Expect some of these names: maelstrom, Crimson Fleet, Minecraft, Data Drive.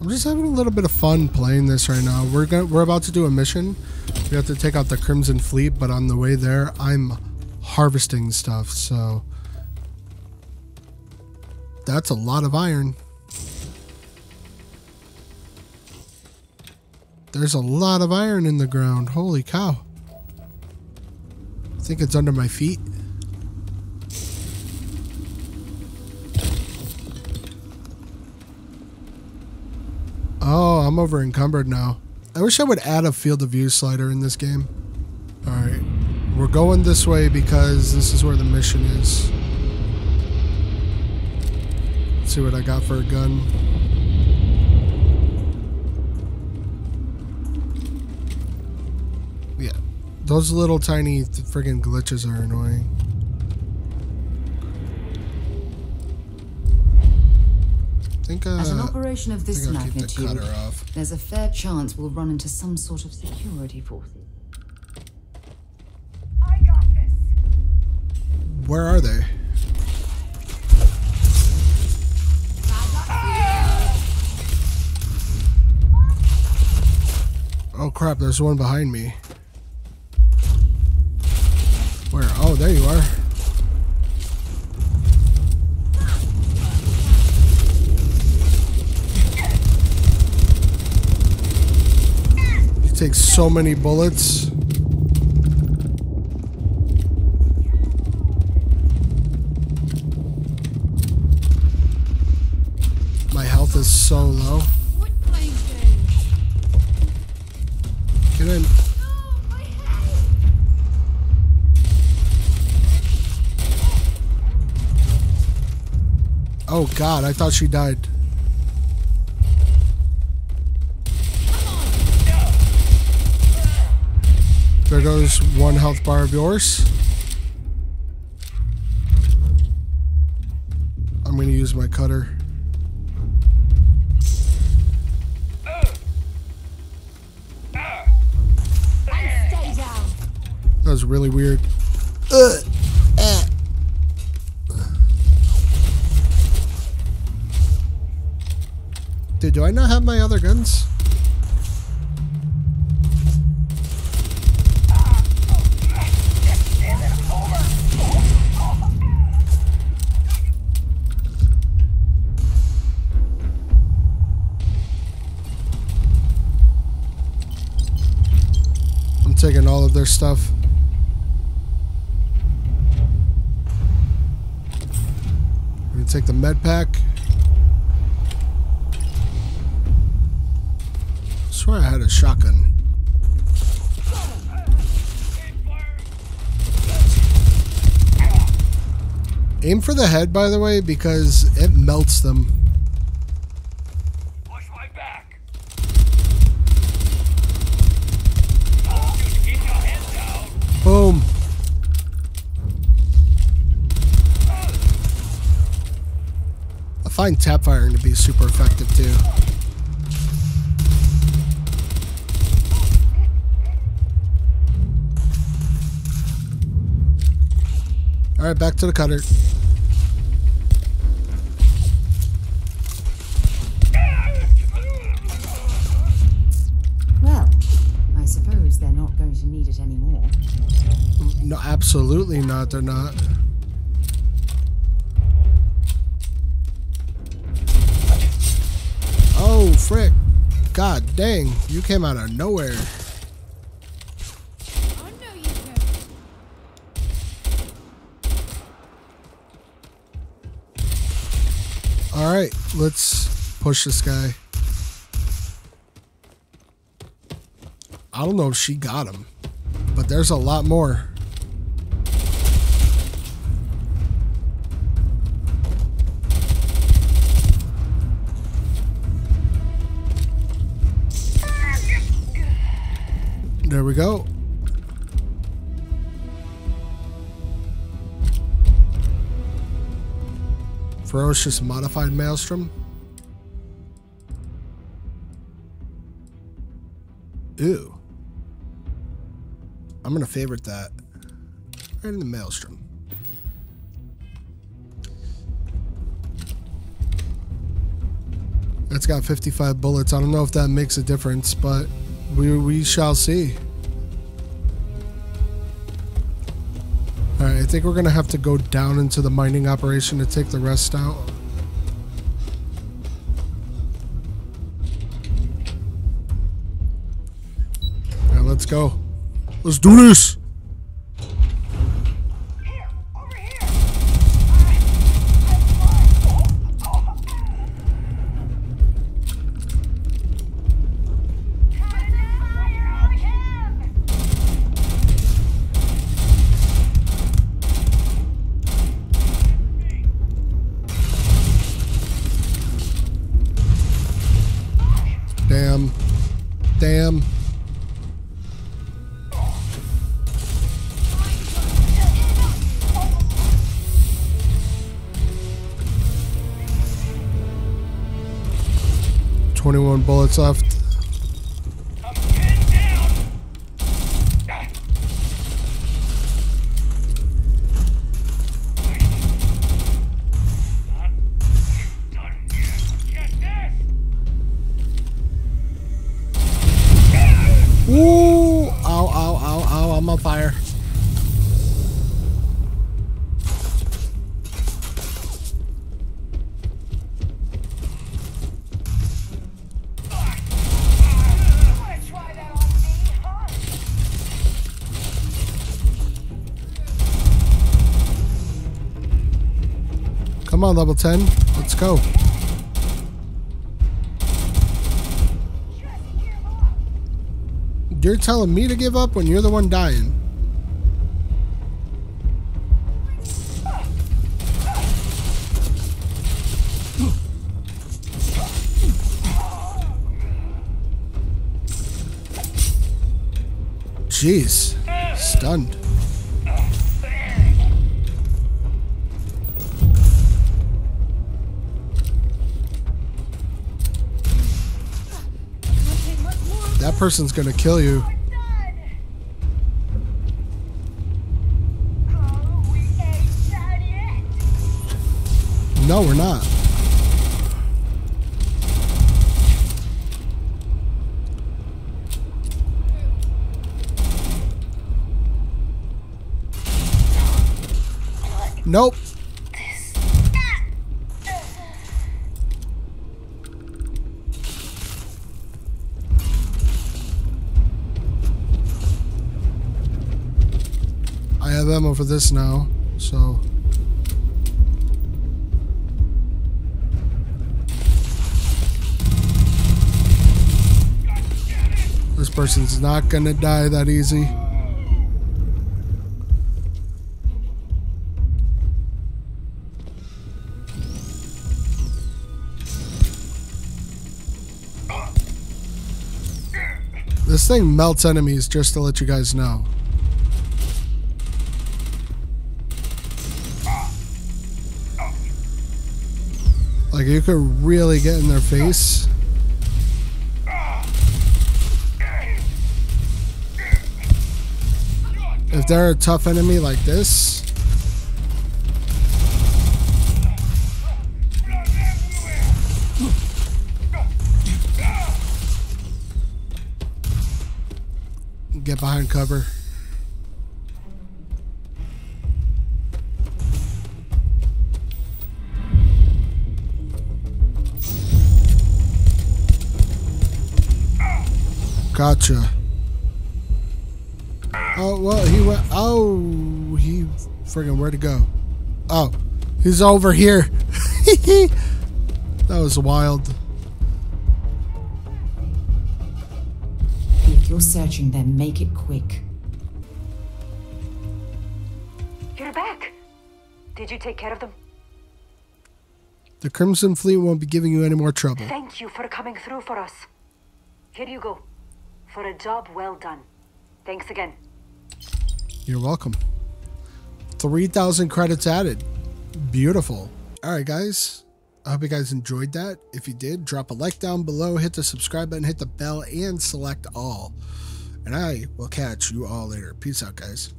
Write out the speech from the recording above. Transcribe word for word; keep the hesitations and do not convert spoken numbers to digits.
I'm just having a little bit of fun playing this right now. We're gonna, we're about to do a mission. We have to take out the Crimson Fleet, but on the way there, I'm harvesting stuff, so that's a lot of iron. There's a lot of iron in the ground. Holy cow. I think it's under my feet. Oh, I'm over encumbered now. I wish I would add a field of view slider in this game. Alright. We're going this way because this is where the mission is. Let's see what I got for a gun. Yeah. Those little tiny friggin' glitches are annoying. Think, uh, As an operation of this magnitude, the there's a fair chance we'll run into some sort of security forces. I got this. Where are they? Oh crap, there's one behind me. Where? Oh, there you are. You take so many bullets. My health is so low. Get in. Oh god, I thought she died. There goes one health bar of yours. I'm gonna use my cutter. That was really weird. Ugh. Eh. Dude, do I not have my other guns? I'm taking all of their stuff. Take the med pack. I swear I had a shotgun. Aim for the head, by the way, because it melts them. Watch my back. Boom. I find tap firing to be super effective too. Alright, back to the cutter. Well, I suppose they're not going to need it anymore. No, absolutely not, they're not. Oh, frick. God dang. You came out of nowhere. Oh, no, you don't. All right, let's push this guy. I don't know if she got him, but there's a lot more. There we go. Ferocious modified maelstrom. Ooh. I'm gonna favorite that. Right in the maelstrom. That's got fifty-five bullets. I don't know if that makes a difference, but we, we shall see. Alright, I think we're going to have to go down into the mining operation to take the rest out. Alright, let's go. Let's do this! Damn. Damn. twenty-one bullets left. Fire. Come on, level ten. Let's go. You're telling me to give up when you're the one dying. Jeez, stunned. That person's gonna kill you. No, we're not. Nope. I have ammo for this now, so. This person's not gonna die that easy. This thing melts enemies, just to let you guys know. Like, you could really get in their face. If they're a tough enemy like this. Get behind cover. Gotcha. Oh, well, he went. Oh, he friggin' where'd he go? Oh, he's over here. That was wild. You're searching them, make it quick. You're back. Did you take care of them? The Crimson Fleet won't be giving you any more trouble. Thank you for coming through for us. Here you go. For a job well done. Thanks again. You're welcome. three thousand credits added. Beautiful. All right, guys. I hope you guys enjoyed that. If you did, drop a like down below, hit the subscribe button, hit the bell, and select all. And I will catch you all later. Peace out, guys.